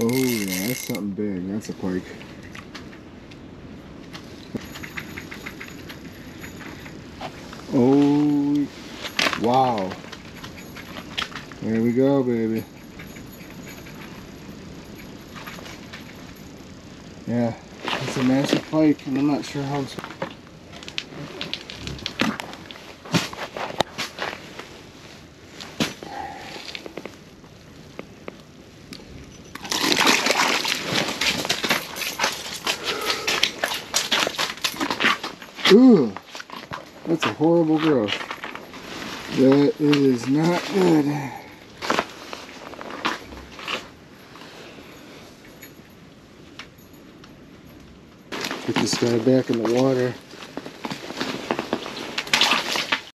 Oh yeah, that's something big. That's a pike. Oh, wow. There we go, baby. Yeah, it's a massive pike, and I'm not sure how it's... Ooh, that's a horrible growth. That is not good. Put this guy back in the water.